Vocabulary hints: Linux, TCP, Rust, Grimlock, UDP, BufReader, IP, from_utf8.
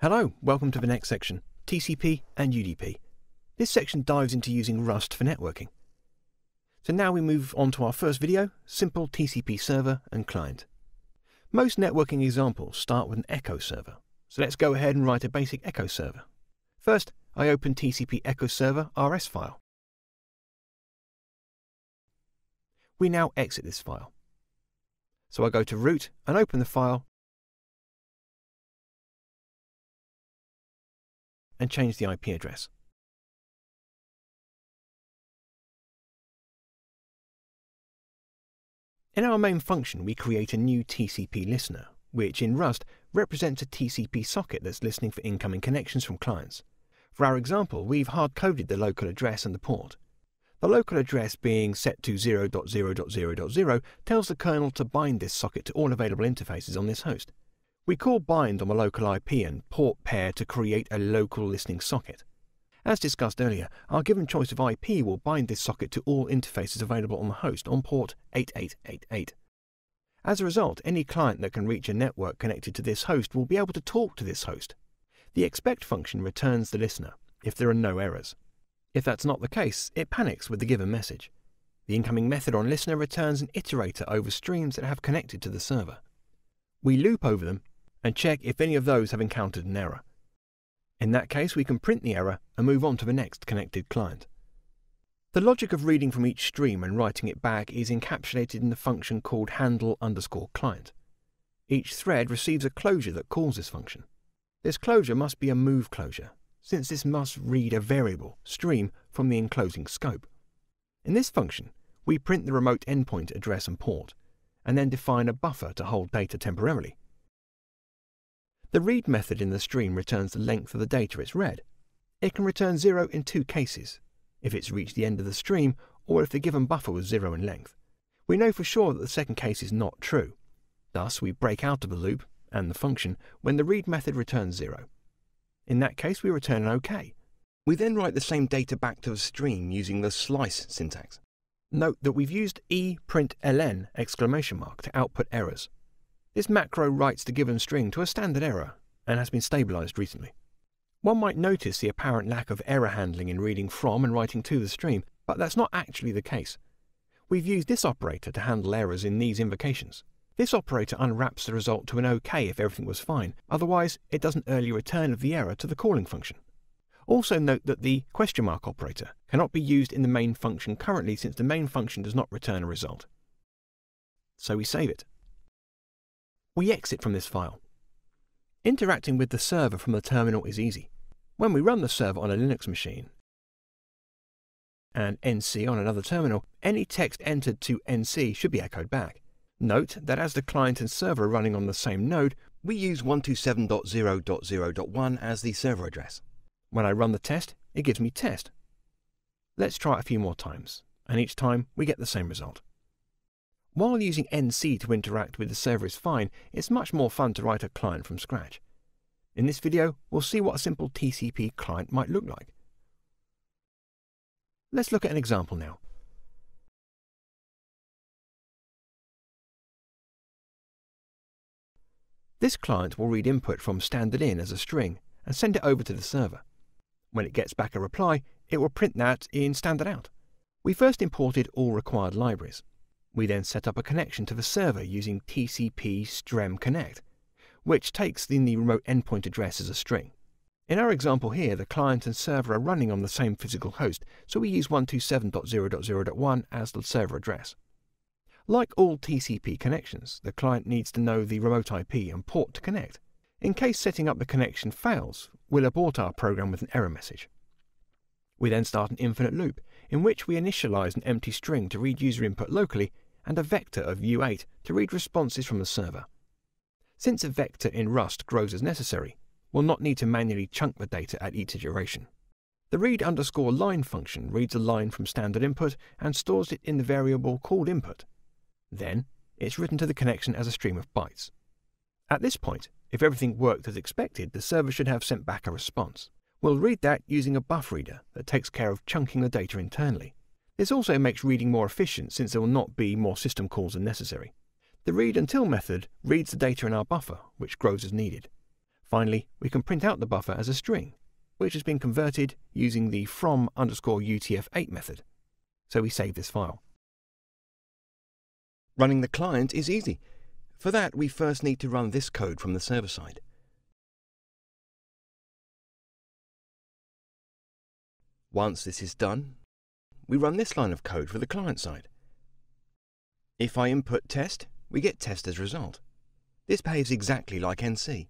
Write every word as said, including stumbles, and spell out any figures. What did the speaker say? Hello, welcome to the next section, T C P and U D P. This section dives into using Rust for networking. So now we move on to our first video, simple T C P server and client. Most networking examples start with an echo server. So let's go ahead and write a basic echo server. First, I open T C P echo server R S file. We now exit this file. So I go to root and open the file, and change the I P address. In our main function, we create a new T C P listener, which in Rust represents a T C P socket that's listening for incoming connections from clients. For our example, we've hard-coded the local address and the port. The local address being set to zero dot zero dot zero dot zero tells the kernel to bind this socket to all available interfaces on this host. We call bind on the local I P and port pair to create a local listening socket. As discussed earlier, our given choice of I P will bind this socket to all interfaces available on the host on port eight eight eight eight. As a result, any client that can reach a network connected to this host will be able to talk to this host. The expect function returns the listener if there are no errors. If that's not the case, it panics with the given message. The incoming method on listener returns an iterator over streams that have connected to the server. We loop over them and check if any of those have encountered an error. In that case, we can print the error and move on to the next connected client. The logic of reading from each stream and writing it back is encapsulated in the function called handle underscore client. Each thread receives a closure that calls this function. This closure must be a move closure, since this must read a variable, stream, from the enclosing scope. In this function, we print the remote endpoint address and port, and then define a buffer to hold data temporarily. The read method in the stream returns the length of the data it's read. It can return zero in two cases, if it's reached the end of the stream or if the given buffer was zero in length. We know for sure that the second case is not true. Thus, we break out of the loop and the function when the read method returns zero. In that case, we return an OK. We then write the same data back to the stream using the slice syntax. Note that we've used e print L N exclamation mark to output errors. This macro writes the given string to a standard error and has been stabilized recently. One might notice the apparent lack of error handling in reading from and writing to the stream, but that's not actually the case. We've used this operator to handle errors in these invocations. This operator unwraps the result to an OK if everything was fine, otherwise it does an early return of the error to the calling function. Also note that the question mark operator cannot be used in the main function currently since the main function does not return a result. So we save it. We exit from this file. Interacting with the server from the terminal is easy. When we run the server on a Linux machine and N C on another terminal, any text entered to N C should be echoed back. Note that as the client and server are running on the same node, we use one two seven dot zero dot zero dot one as the server address. When I run the test, it gives me test. Let's try it a few more times, and each time we get the same result. While using N C to interact with the server is fine, it's much more fun to write a client from scratch. In this video, we'll see what a simple T C P client might look like. Let's look at an example now. This client will read input from standardin as a string and send it over to the server. When it gets back a reply, it will print that in standardout. We first imported all required libraries. We then set up a connection to the server using T C P strem connect, which takes in the remote endpoint address as a string. In our example here, the client and server are running on the same physical host, so we use one two seven dot zero dot zero dot one as the server address. Like all T C P connections, the client needs to know the remote I P and port to connect. In case setting up the connection fails, we'll abort our program with an error message. We then start an infinite loop, in which we initialize an empty string to read user input locally and a vector of U eight to read responses from the server. Since a vector in Rust grows as necessary, we'll not need to manually chunk the data at each iteration. The read underscore line function reads a line from standard input and stores it in the variable called input. Then, it's written to the connection as a stream of bytes. At this point, if everything worked as expected, the server should have sent back a response. We'll read that using a BufReader that takes care of chunking the data internally. This also makes reading more efficient since there will not be more system calls than necessary. The read until method reads the data in our buffer, which grows as needed. Finally, we can print out the buffer as a string, which has been converted using the from underscore U T F eight method. So we save this file. Running the client is easy. For that, we first need to run this code from the server side. Once this is done, we run this line of code for the client side. If I input test, we get test as result. This behaves exactly like N C.